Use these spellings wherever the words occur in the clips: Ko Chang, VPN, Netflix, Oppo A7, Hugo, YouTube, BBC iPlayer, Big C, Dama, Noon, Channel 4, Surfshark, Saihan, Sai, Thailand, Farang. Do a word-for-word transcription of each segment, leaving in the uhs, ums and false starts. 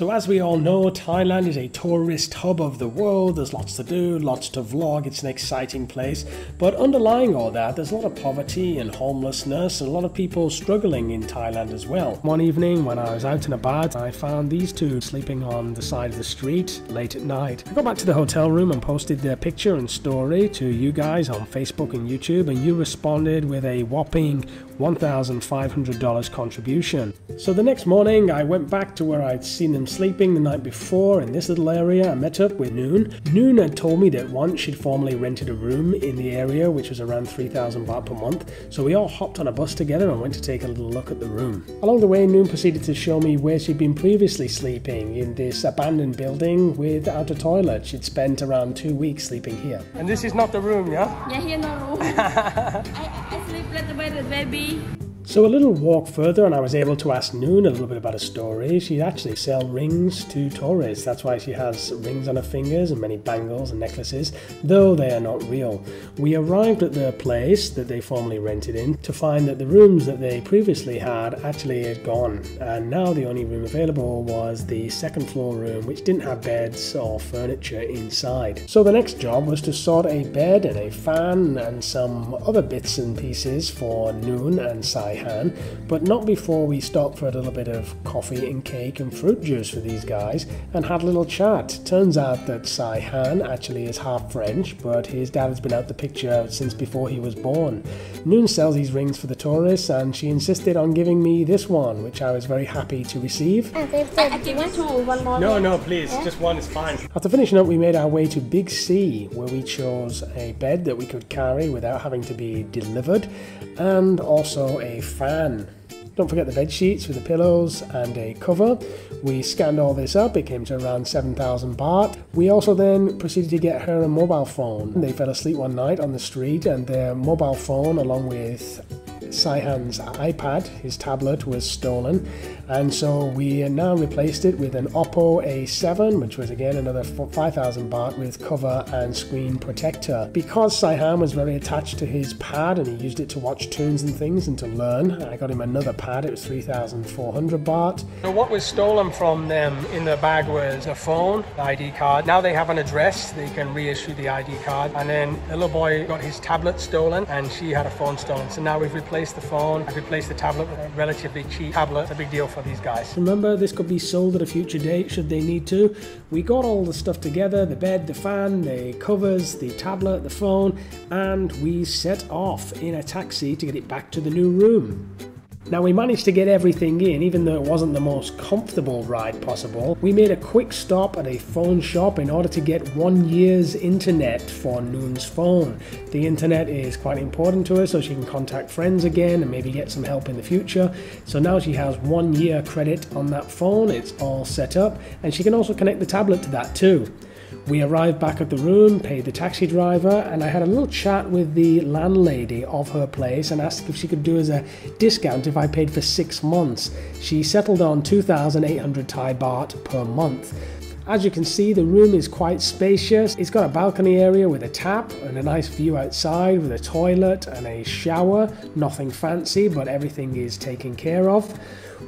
So as we all know, Thailand is a tourist hub of the world. There's lots to do, lots to vlog. It's an exciting place. But underlying all that, there's a lot of poverty and homelessness and a lot of people struggling in Thailand as well. One evening when I was out and about, I found these two sleeping on the side of the street late at night. I got back to the hotel room and posted their picture and story to you guys on Facebook and YouTube, and you responded with a whopping one thousand five hundred dollars contribution. So the next morning I went back to where I'd seen them sleeping the night before in this little area. I met up with Noon. Noon had told me that once she'd formerly rented a room in the area, which was around three thousand baht per month, so we all hopped on a bus together and went to take a little look at the room. Along the way, Noon proceeded to show me where she'd been previously sleeping in this abandoned building without a toilet. She'd spent around two weeks sleeping here. And this is not the room, yeah? Yeah, here no room. I, I sleep right away with baby. So a little walk further and I was able to ask Noon a little bit about her story. She actually sells rings to tourists. That's why she has rings on her fingers and many bangles and necklaces, though they are not real. We arrived at their place that they formerly rented in to find that the rooms that they previously had actually had gone. And now the only room available was the second floor room, which didn't have beds or furniture inside. So the next job was to sort a bed and a fan and some other bits and pieces for Noon and Sai, but not before we stopped for a little bit of coffee and cake and fruit juice for these guys and had a little chat. Turns out that Saihan actually is half French, but his dad has been out the picture since before he was born. Noon sells these rings for the tourists and she insisted on giving me this one, which I was very happy to receive. I, I can want to one more. No, no, please, yeah? Just one is fine. After finishing up, we made our way to Big C, where we chose a bed that we could carry without having to be delivered, and also a fan. Don't forget the bed sheets with the pillows and a cover. We scanned all this up. It came to around seven thousand baht. We also then proceeded to get her a mobile phone. They fell asleep one night on the street and their mobile phone, along with Saihan's iPad, his tablet, was stolen, and so we now replaced it with an Oppo A seven, which was again another five thousand baht with cover and screen protector. Because Saihan was very attached to his pad and he used it to watch tunes and things and to learn, I got him another pad. It was three thousand four hundred baht. So what was stolen from them in the bag was a phone, the I D card. Now they have an address, they can reissue the I D card, and then the little boy got his tablet stolen and she had a phone stolen. So now we've replaced the phone. I've replaced the tablet with a relatively cheap tablet. It's a big deal for these guys. Remember, this could be sold at a future date should they need to. We got all the stuff together, the bed, the fan, the covers, the tablet, the phone, and we set off in a taxi to get it back to the new room. Now we managed to get everything in, even though it wasn't the most comfortable ride possible. We made a quick stop at a phone shop in order to get one year's internet for Noon's phone. The internet is quite important to her, so she can contact friends again and maybe get some help in the future. So now she has one year credit on that phone. It's all set up, and she can also connect the tablet to that too. We arrived back at the room, paid the taxi driver, and I had a little chat with the landlady of her place and asked if she could do as a discount if I paid for six months. She settled on two thousand eight hundred Thai baht per month. As you can see, the room is quite spacious. It's got a balcony area with a tap and a nice view outside with a toilet and a shower. Nothing fancy, but everything is taken care of.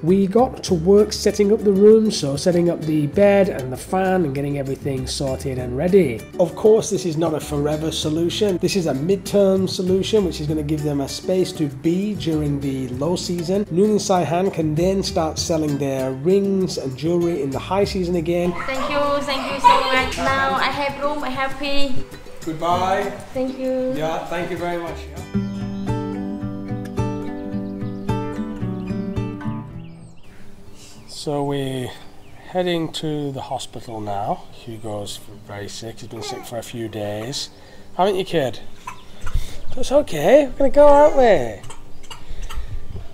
We got to work setting up the room, so setting up the bed and the fan and getting everything sorted and ready. Of course, this is not a forever solution. This is a midterm solution, which is going to give them a space to be during the low season. Noon and Saihan can then start selling their rings and jewelry in the high season again. Thank you, thank you so much. Now I have room, I have happy. Goodbye. Thank you. Yeah, thank you very much. Yeah. So we're heading to the hospital now. Hugo's very sick. He's been sick for a few days. Haven't you, kid? That's okay. We're going to go, aren't we?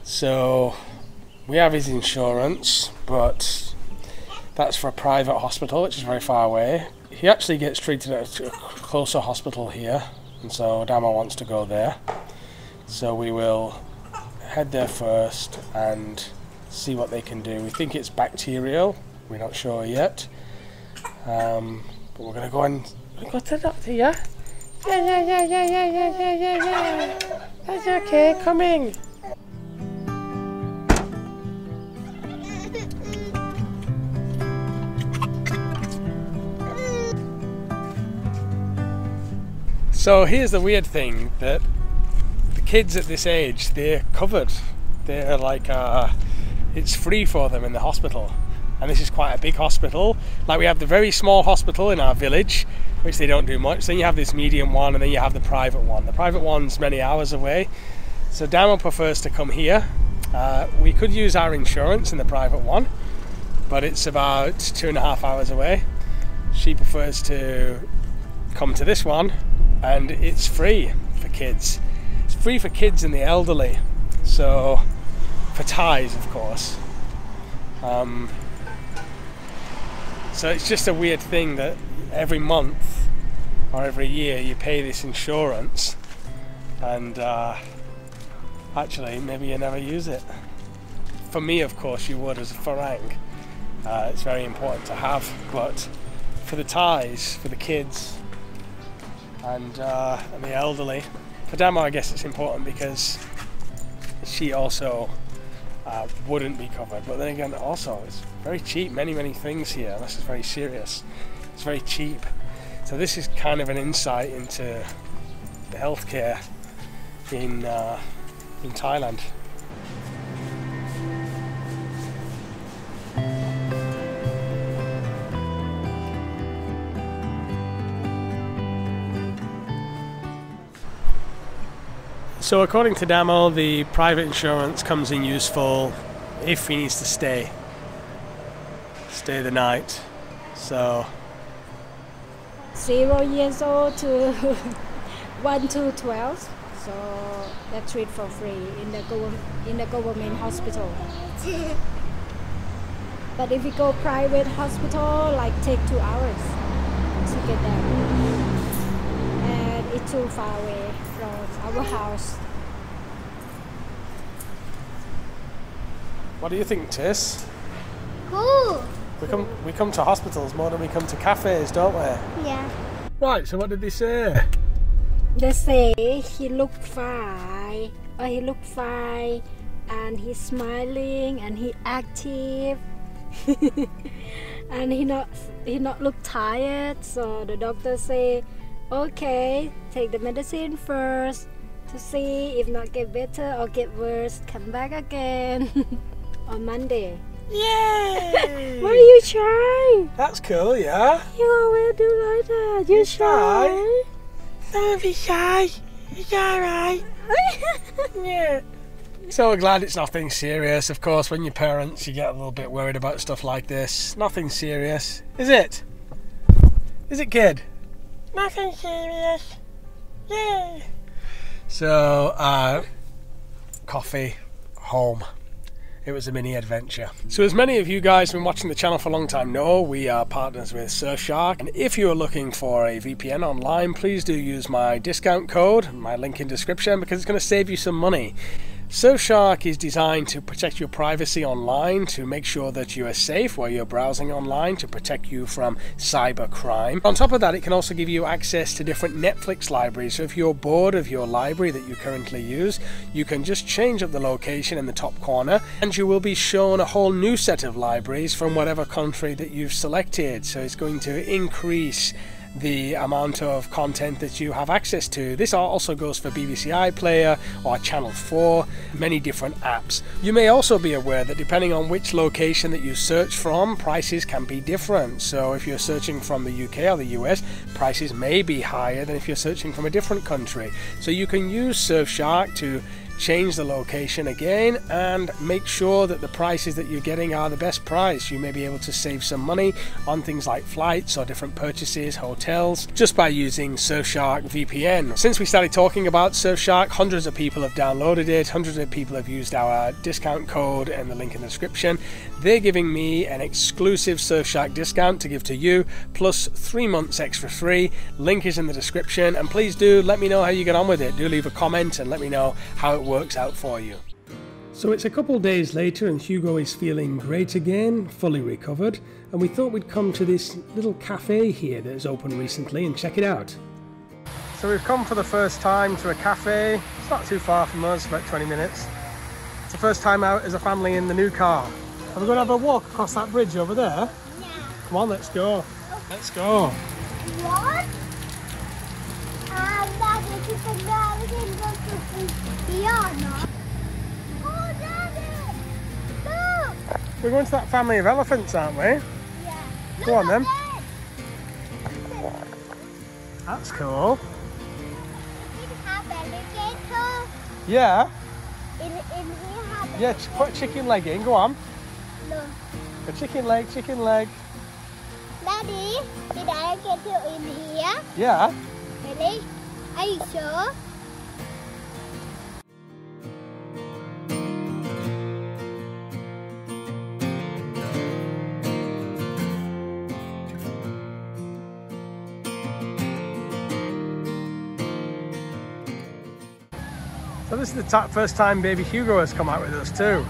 So we have his insurance, but that's for a private hospital, which is very far away. He actually gets treated at a closer hospital here, and so Dama wants to go there. So we will head there first and see what they can do. We think it's bacterial, we're not sure yet, um, but we're going to go and go to the doctor, yeah? Yeah, yeah, yeah, yeah, yeah, yeah, yeah, yeah, that's okay, come in. So here's the weird thing, that the kids at this age, they're covered. They're like, uh, it's free for them in the hospital. And this is quite a big hospital. Like, we have the very small hospital in our village, which they don't do much. Then you have this medium one, and then you have the private one. The private one's many hours away. So Dama prefers to come here. Uh, we could use our insurance in the private one, but it's about two and a half hours away. She prefers to come to this one, and it's free for kids. It's free for kids and the elderly. So, for Thais, of course. Um, so it's just a weird thing that every month or every year you pay this insurance, and uh, actually maybe you never use it. For me, of course, you would as a Farang. Uh, it's very important to have, but for the Thais, for the kids and, uh, and the elderly, for Dama I guess it's important because she also Uh, wouldn't be covered. But then again, also it's very cheap. Many many things here, and this is very serious, it's very cheap. So this is kind of an insight into the healthcare in uh, in Thailand. So according to Damo, the private insurance comes in useful if he needs to stay, stay the night. So zero years old to one to twelve, so that's treat for free in the in the government hospital. But if you go private hospital, like take two hours to get there, and it's too far away from our house. What do you think, Tiss? Cool. We come, we come to hospitals more than we come to cafes, don't we? Yeah. Right. So what did they say? They say he looked fine. Oh, he looked fine, and he's smiling, and he active, and he not he not look tired. So the doctor say, okay, take the medicine first to see if not get better or get worse, come back again on Monday. Yay! Why you try? That's cool, yeah? You always do like that. You, you shy? shy? Don't be shy. It's alright. Yeah. So we're glad it's nothing serious. Of course, when you're parents, you get a little bit worried about stuff like this. Nothing serious. Is it? Is it, kid? Nothing serious. Yay! So, uh, coffee, home. It was a mini adventure. So as many of you guys who have been watching the channel for a long time know, we are partners with Surfshark. And if you are looking for a V P N online, please do use my discount code, my link in description, because it's going to save you some money. Surfshark is designed to protect your privacy online, to make sure that you are safe while you're browsing online, to protect you from cyber crime. On top of that, it can also give you access to different Netflix libraries. So if you're bored of your library that you currently use, you can just change up the location in the top corner and you will be shown a whole new set of libraries from whatever country that you've selected. So it's going to increase the amount of content that you have access to. This also goes for B B C iPlayer or Channel four, many different apps. You may also be aware that depending on which location that you search from, prices can be different. So if you're searching from the U K or the U S, prices may be higher than if you're searching from a different country. So you can use Surfshark to change the location again and make sure that the prices that you're getting are the best price. You may be able to save some money on things like flights or different purchases, hotels, just by using Surfshark V P N. Since we started talking about Surfshark, hundreds of people have downloaded it, hundreds of people have used our discount code and the link in the description. They're giving me an exclusive Surfshark discount to give to you, plus three months extra free. Link is in the description, and please do let me know how you get on with it. Do leave a comment and let me know how it works out for you. So it's a couple days later and Hugo is feeling great again, fully recovered, and we thought we'd come to this little cafe here that has opened recently and check it out. So we've come for the first time to a cafe. It's not too far from us, about twenty minutes. It's the first time out as a family in the new car. Are we going to have a walk across that bridge over there? Yeah. Come on, let's go. Let's go. What? Um, We're going to that family of elephants, aren't we? Yeah. Go on then. That's cool. Yeah. In, in here yeah, put a chicken leg in, go on. No. A chicken leg, chicken leg. Daddy, did I get you in here? Yeah. Really? Are you sure? So this is the first time baby Hugo has come out with us too.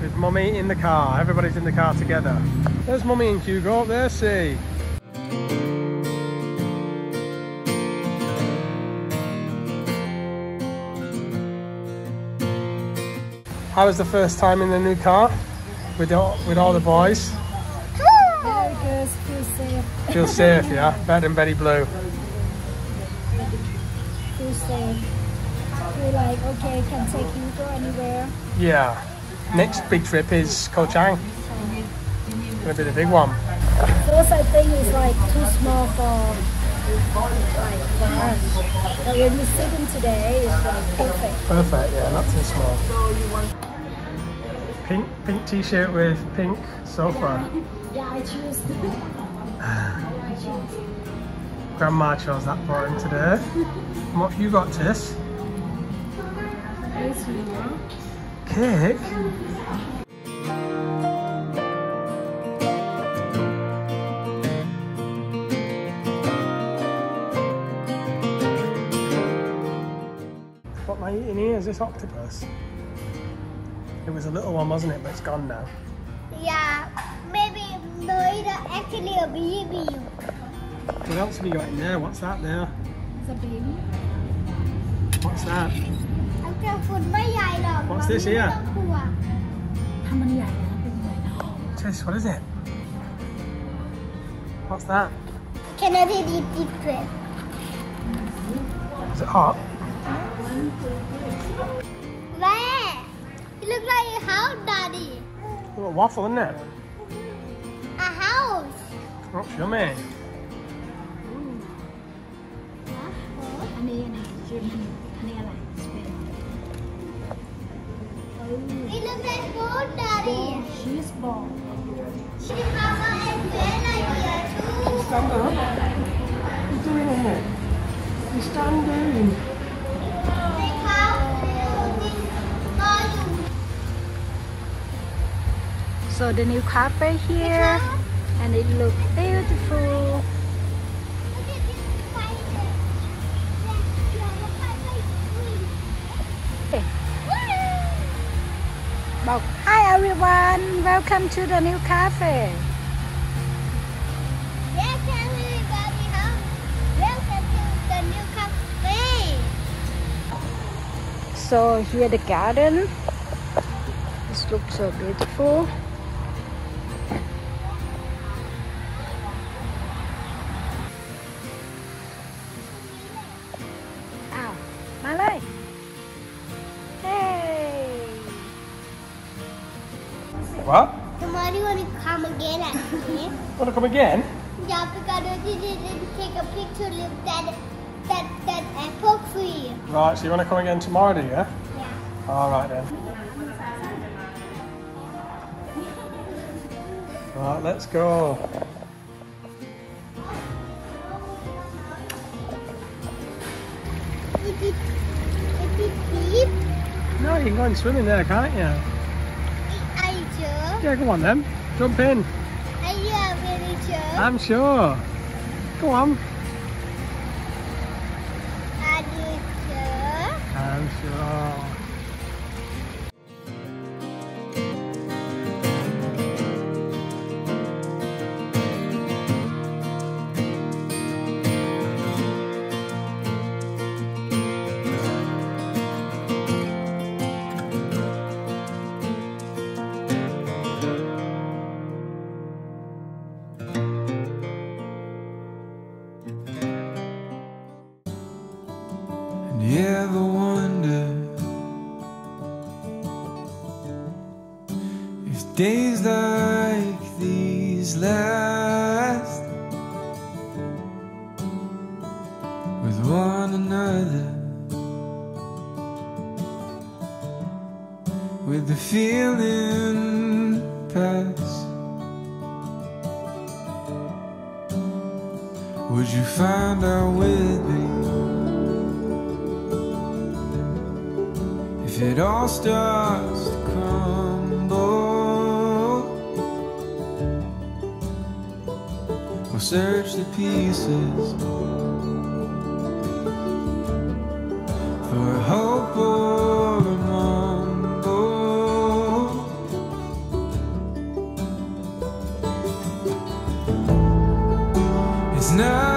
With mummy in the car, everybody's in the car together. There's mummy and Hugo up there, see. How was the first time in the new car? With all, with all the boys? Very good, feel safe. Feel safe, yeah, better than Betty Blue. Safe. We're like, okay, I can take you go anywhere. Yeah. Next big trip is Ko Chang. It's gonna be the big one. First, I think it's like too small for like for us. But when we see them today, it's like perfect. Perfect, yeah, not too small. Pink, pink T-shirt with pink sofa. Yeah, I choose. I choose. Grandma chose that for him today. And what have you got, Tiss? Cake? What am I eating here? Is this octopus? It was a little one, wasn't it? But it's gone now. Yeah, maybe no, it's actually a baby. What else have you got in there? What's that there? It's a baby. What's that? What's this here? Tish, what is it? What's that? Can I do the deep breath? Is it hot? Where? It looks like a house, Daddy. A little waffle, isn't it? A house. That's yummy. It looks like ball, Daddy. She's ball. She's Mama and Ben are here too. Stand up. What are you doing in here? You stand down. They have building volume. So the new carpet here, and it looks beautiful. Hi everyone, welcome to the new cafe. Yes, everybody, welcome to the new cafe. So here the garden. This looks so beautiful. What? Tomorrow you want to come again at me. Want to come again? Yeah, because you didn't take a picture of that, that, that apple tree. Right, so you want to come again tomorrow, do you? Yeah. Alright then. Right, let's go. Is it, is it deep? No, you can go and swim in there, can't you? Yeah, go on then. Jump in. Are you really sure? I'm sure. Go on. Are you sure? I'm sure. like these last with one another, with the feeling pass. Would you find out with me if it all starts to crumble? We'll search the pieces for a hope or a mumble. It's not